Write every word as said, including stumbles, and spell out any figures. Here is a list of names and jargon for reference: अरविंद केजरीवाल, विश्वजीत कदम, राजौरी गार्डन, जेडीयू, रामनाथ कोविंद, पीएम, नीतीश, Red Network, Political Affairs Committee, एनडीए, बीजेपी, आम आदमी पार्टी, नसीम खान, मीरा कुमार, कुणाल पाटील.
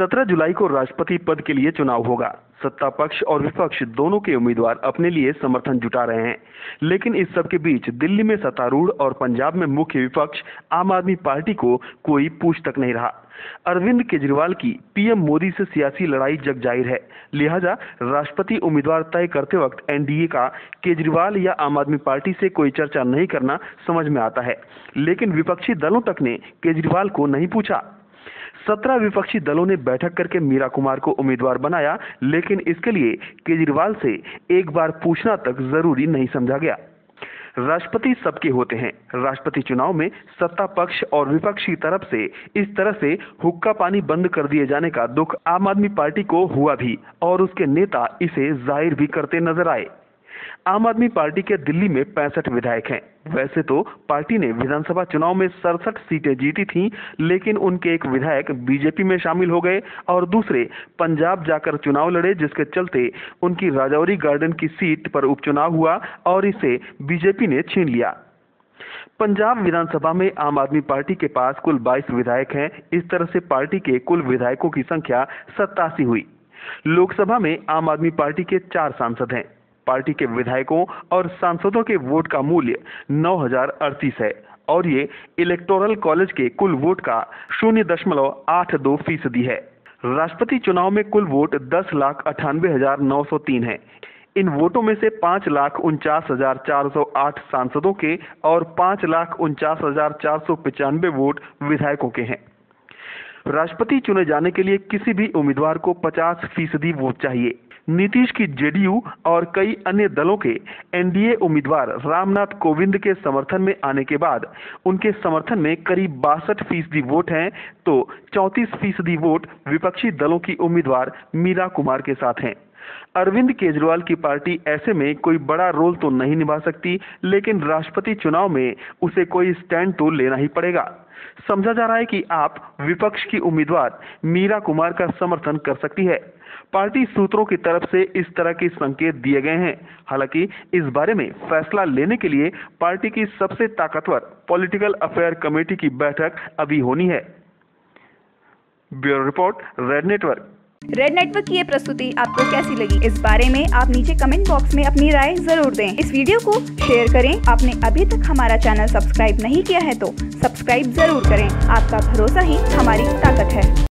सत्रह जुलाई को राष्ट्रपति पद के लिए चुनाव होगा। सत्ता पक्ष और विपक्ष दोनों के उम्मीदवार अपने लिए समर्थन जुटा रहे हैं, लेकिन इस सब के बीच दिल्ली में सत्तारूढ़ और पंजाब में मुख्य विपक्ष आम आदमी पार्टी को कोई पूछ तक नहीं रहा। अरविंद केजरीवाल की पीएम मोदी से सियासी लड़ाई जग जाहिर है, लिहाजा राष्ट्रपति उम्मीदवार तय करते वक्त एनडीए का केजरीवाल या आम आदमी पार्टी से कोई चर्चा नहीं करना समझ में आता है, लेकिन विपक्षी दलों तक ने केजरीवाल को नहीं पूछा। सत्रह विपक्षी दलों ने बैठक करके मीरा कुमार को उम्मीदवार बनाया, लेकिन इसके लिए केजरीवाल से एक बार पूछना तक जरूरी नहीं समझा गया। राष्ट्रपति सबके होते हैं। राष्ट्रपति चुनाव में सत्ता पक्ष और विपक्ष की तरफ से इस तरह से हुक्का पानी बंद कर दिए जाने का दुख आम आदमी पार्टी को हुआ भी और उसके नेता इसे जाहिर भी करते नजर आए। आम आदमी पार्टी के दिल्ली में पैंसठ विधायक हैं। वैसे तो पार्टी ने विधानसभा चुनाव में सड़सठ सीटें जीती थीं, लेकिन उनके एक विधायक बीजेपी में शामिल हो गए और दूसरे पंजाब जाकर चुनाव लड़े, जिसके चलते उनकी राजौरी गार्डन की सीट पर उपचुनाव हुआ और इसे बीजेपी ने छीन लिया। पंजाब विधानसभा में आम आदमी पार्टी के पास कुल बाईस विधायक हैं। इस तरह से पार्टी के कुल विधायकों की संख्या सत्तासी हुई। लोकसभा में आम आदमी पार्टी के चार सांसद हैं। पार्टी के विधायकों और सांसदों के वोट का मूल्य नौ हजार अड़तीस है और ये इलेक्टोरल कॉलेज के कुल वोट का शून्य दशमलव आठ दो फीसदी है। राष्ट्रपति चुनाव में कुल वोट दस लाख अठानवे हजार नौ सौ तीन है। इन वोटों में से पाँच लाख उनचास हजार चार सौ आठ सांसदों के और पाँच लाख उनचास हजार चार सौ पचानवे वोट विधायकों के हैं। राष्ट्रपति चुने जाने के लिए किसी भी उम्मीदवार को पचास फीसदी वोट चाहिए। नीतीश की जेडीयू और कई अन्य दलों के एनडीए उम्मीदवार रामनाथ कोविंद के समर्थन में आने के बाद उनके समर्थन में करीब बासठ फीसदी वोट हैं, तो चौंतीस फीसदी वोट विपक्षी दलों की उम्मीदवार मीरा कुमार के साथ हैं। अरविंद केजरीवाल की पार्टी ऐसे में कोई बड़ा रोल तो नहीं निभा सकती, लेकिन राष्ट्रपति चुनाव में उसे कोई स्टैंड तो लेना ही पड़ेगा। समझा जा रहा है कि आप विपक्ष की उम्मीदवार मीरा कुमार का समर्थन कर सकती है। पार्टी सूत्रों की तरफ से इस तरह के संकेत दिए गए हैं। हालांकि इस बारे में फैसला लेने के लिए पार्टी की सबसे ताकतवर पॉलिटिकल अफेयर कमेटी की बैठक अभी होनी है। Bureau report, red network. Red network की ये प्रस्तुति आपको कैसी लगी, इस बारे में आप नीचे कमेंट बॉक्स में अपनी राय जरूर दें। इस वीडियो को शेयर करें। आपने अभी तक हमारा चैनल सब्सक्राइब नहीं किया है तो सब्सक्राइब जरूर करें। आपका भरोसा ही हमारी ताकत है।